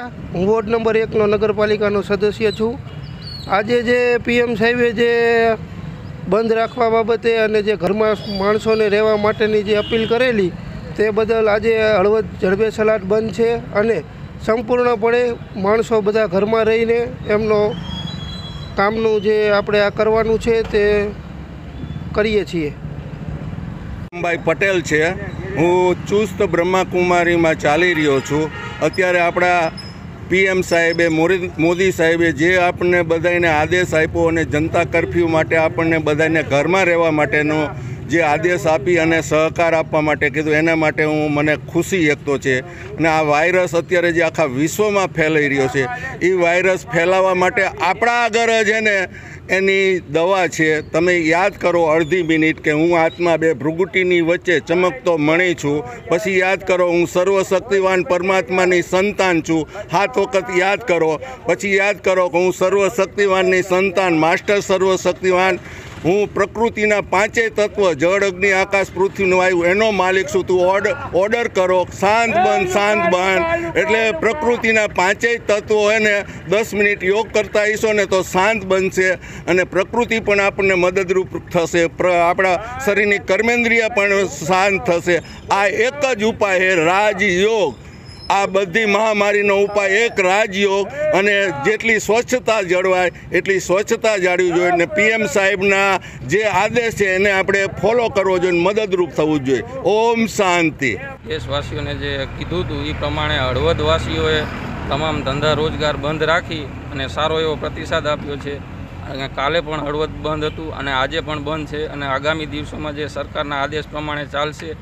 हूँ ward number 1 नगरपालिका सदस्य छूँ। आज जे पीएम साहेबे जे बंद राखवा बाबते अने जे घर में मणसोने रहेवा माटेनी जे अपील करेली ते बदल आज हळवद जड़बेसलाट बंद है और संपूर्णपणे मणसों बधा घर में रहीने एमनो कामनु जे आपणे आ करवानुं छे ते करीए छीए। भाई पटेल छे, हूँ चुस्त ब्रह्माकुमारी में चाली रो छूँ। अत्यारे आपड़ा पीएम साहेबे मोदी साहेबे जे आपने बधाने आदेश आप्यो अने जनता कर्फ्यू माटे आपने बधाने घर में रहेवा माटेनो जे आदेश आपी अने सहकार आपवा माटे कीधुं एना माटे हूँ मने खुशी एकतो छे। अने आ वायरस अत्यारे जे आखा विश्व में फैलाई रो छे ई वायरस फैलावा माटे आपड़ा आगर छे ने एनी दवा छे। तमे याद करो अर्धी मिनिट के हूँ आत्मा बे भृगुटीनी वच्चे चमकतो मणी छूँ। पछी याद करो हूँ सर्वशक्तिवान परमात्मानी संतान छूँ। हाथ वखत याद करो, पछी याद करो हूँ सर्वशक्तिवाननी संतान मास्टर सर्वशक्तिवान। हूँ प्रकृतिना पांचेय तत्व जड़ अग्नि आकाश पृथ्वी वायु एनो मालिक छूँ। तू ऑर्डर करो शांत बन एटले प्रकृतिना पांचेय तत्वों ने 10 मिनिट योग करता हईशो ने तो शांत बन से अने प्रकृति पण आपने मददरूप थशे। आपणा शरीरनी कर्मेन्द्रिय पण शांत थशे। आ एक ज उपाय है राजयोग। आ बधी महामारीनो उपाय एक राजयोग अने जेटली स्वच्छता जळवाय एटली स्वच्छता जाळवी जोईए अने पीएम साहेबना जे आदेश छे एने आपणे फॉलो करवो जोईए, मददरूप थवुं जोईए। ओम शांति। देशवासीओने जे कीधुं हतुं ए प्रमाणे हळवदवासीओए तमाम धंधा रोजगार बंद राखी अने सारो एवो प्रतिसाद आप्यो छे। काले पण हळवद बंद हतुं अने आजे पण बंद छे अने आगामी दिवसोमां जे सरकारना आदेश प्रमाणे चालशे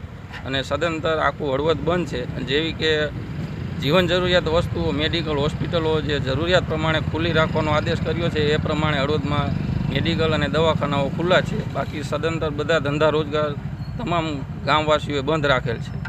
अने सदंतर आखुं हळवद बंद छे। जेवी के जीवन जरूरियात वस्तुओं मेडिकल हॉस्पिटलों जरूरियात प्रमाण खुली राखवानो आदेश कर्यो छे। ए प्रमाण हळवद में मेडिकल और दवाखानाओ खुला है। बाकी सदंतर बधा धंधा रोजगार तमाम गामवासीओए बंद राखेल है।